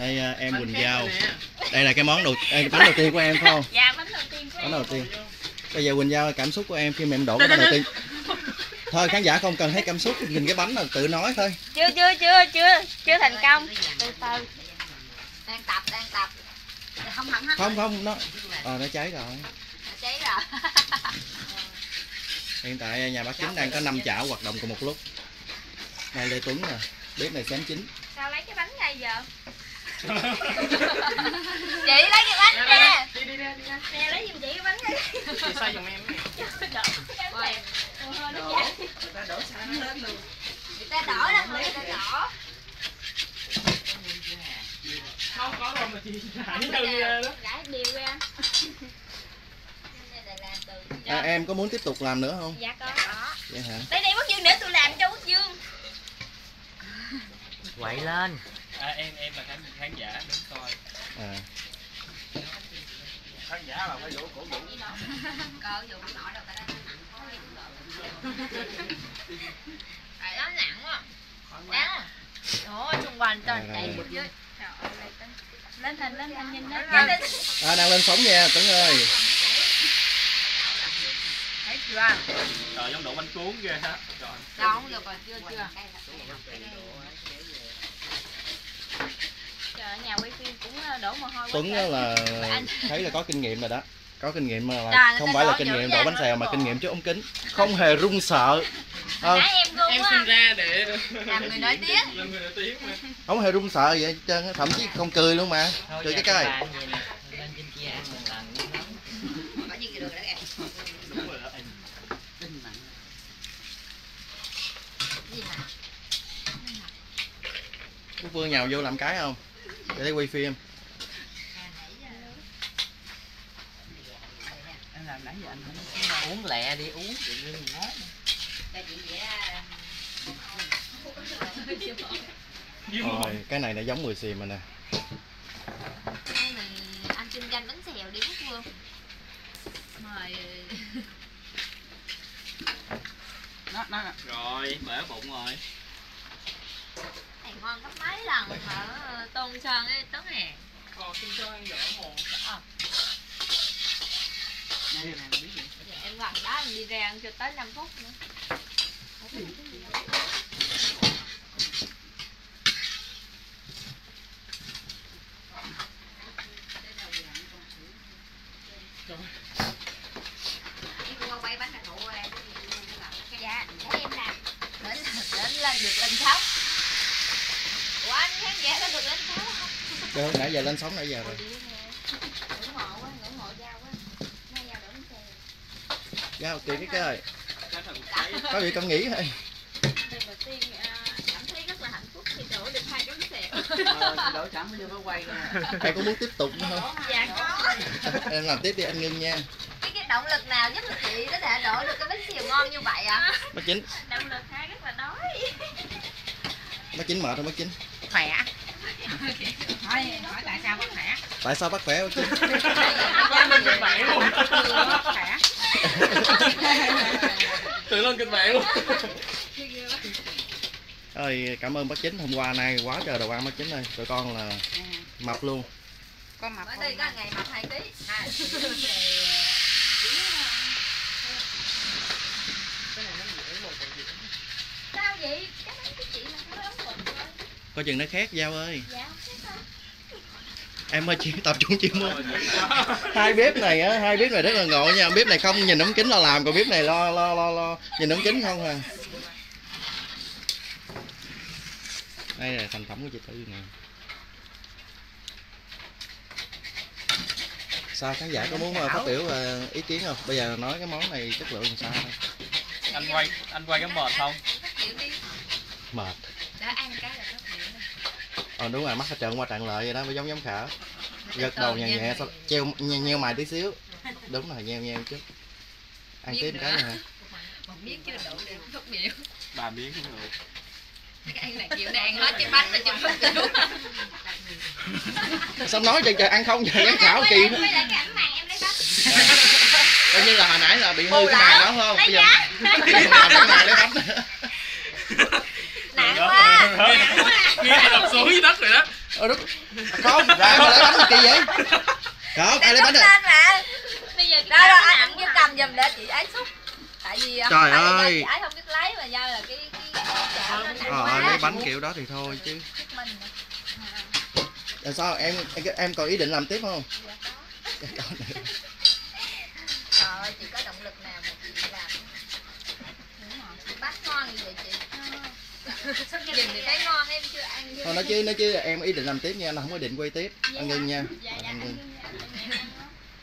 Đây em Quỳnh Giao. Đây là cái món bánh đầu tiên của em phải không? Dạ, bánh đầu tiên của em. Bánh đầu tiên. Bây giờ Quỳnh Giao, cảm xúc của em khi mà em đổ bánh đầu tiên. Thôi khán giả không cần thấy cảm xúc, nhìn cái bánh là tự nói thôi. Chưa thành công. Từ từ. Đang tập. Không, nó cháy rồi. Hiện tại nhà bác Chính đang có 5 chảo hoạt động cùng một lúc. Mai Lê Tuấn nè, bếp này sáng chín. Sao lấy cái bánh ra giờ? Chị lấy cái bánh ra. Đi ra. Lấy giùm chị cái bánh ra. Chị xoay giùm em. Đổ sẵn lên luôn. Người ta đổ đó, người ta đổ. Không có đâu mà chị rải đều ra. Em có muốn tiếp tục làm nữa không? Dạ có. Vậy hả? Tới đây Bức Dương để tôi làm cho Bức Dương. Quậy lên. Em là khán giả đứng coi. Khán giả là phải vũ. Cờ vũ nọ đâu ta nặng. Tại đó nặng quá. Đáng. Đó xung quanh trên chạy Bức Dương. Lên thành nhìn nó. Đang lên sóng nha Tuấn ơi. Chưa? Trời giống đổ bánh cuốn ghê ha. Đâu được rồi, chưa. Trời, nhà quay phim cũng đổ mồ hôi. Tuấn là thấy là có kinh nghiệm rồi đó. Có kinh nghiệm mà trời, không phải là kinh nghiệm đổ bánh xèo mà kinh nghiệm trước ống kính. Không hề run sợ. Em sinh ra để làm người nổi tiếng. Không hề run sợ vậy trơn, thậm chí không cười luôn mà. Trừ cái cây. Quốc Vương nhào vô làm cái không? Để quay phim. Anh làm nãy giờ anh không uống lẹ đi uống chuyện mình hết. Rồi cái này nó giống mười xì mà nè. Cái này anh kinh doanh bánh xèo đi Quốc Vương. Mời. Nó. Rồi bể bụng rồi. Ngon gấp mấy lần ở Tôn Sơn ấy Tuấn nè. Còn Kim Sơn dở mồm. Này biết gì? Dạ, em gần đó em đi ra ăn cho tới 5 phút nữa. Dạ, để em làm. Đến lên được lên khóc. Anh khán giả có được lên sóng không? Được, nãy giờ lên sóng nãy giờ rồi. Ngưỡng mộ Giao quá. Nay Giao đổ xèo. Giao kìa cái cơ ơi. Có gì con nghĩ thôi. Lần đầu tiên cảm thấy rất là hạnh phúc khi đổ được 2 bánh xèo. Đổ sẵn bây giờ nó quay luôn. Em có muốn tiếp tục nữa không? Dạ có. Em làm tiếp đi anh Ngân nha. Cái động lực nào giúp chị có thể đổ được cái bánh xèo ngon như vậy ạ? Bác Chính. Động lực hai rất là đói. Bác Chính mệt không bác Chính? Khỏe. Hỏi tại sao bác khỏe? Tại sao bác khỏe bác Chính? Lên kịch bản luôn. Khỏe. Tự lên kịch bản luôn. Ơi cảm ơn bác Chính, hôm qua nay quá trời đồ ăn bác Chính ơi, tụi con là mập luôn. Con mập. Bữa đi có ngày mập 2 kg. Sao vậy? Cái chị là coi chừng nó khét Giao ơi. Dạ, em ơi chỉ tập trung chuyên môn. Hai bếp này á, hai bếp này rất là ngộ nha. Bếp này không nhìn ống kính là làm, còn bếp này lo nhìn ống kính không à. Đây là thành phẩm của chị Tư nè. Sao khán giả có muốn phát biểu ý kiến không? Bây giờ nói cái món này chất lượng làm sao? Anh quay có mệt không? Mệt. Đã ăn cái là phát biểu rồi. Đúng rồi, mắt nó trợn qua trợn lợi vậy đó, mới giống giám khảo. Gật đầu nhẹ sao treo nheo mày tí xíu. Đúng rồi, nheo trước. Ăn tiếp cái này hả? Một miếng chưa đủ để phát biểu. 3 miếng cũng được. Cái ăn là chịu đàn hết cái bánh mà chưa phát biểu. Sao nói trời ăn không giờ giám khảo kỳ. Quay lại cái ảnh màn em lấy bánh. Coi như là hồi nãy là bị hư cái màn đó không? Bây giờ lấy bánh. Nặng quá. Nghe là đập xuống dưới đất rồi đó. Đúng. Không, ra mà lấy bánh kỳ vậy? Không, ai lấy bánh đây? Bây giờ cái đó anh cũng cầm giùm để chị ấy xúc. Tại vì trời ơi, chị ấy không biết lấy mà do là cái chảo nó nặng quá. Lấy bánh kiểu đó thì thôi chứ. Rồi sao em còn ý định làm tiếp không? Dạ có. Trời ơi, chị có động lực nào mà chị làm. Bánh ngon như vậy chị. Nhìn thì thấy ngon em chưa ăn. Thôi nói chứ em ý định làm tiếp nha, anh không có định quay tiếp. Anh Ngân nha. Dạ,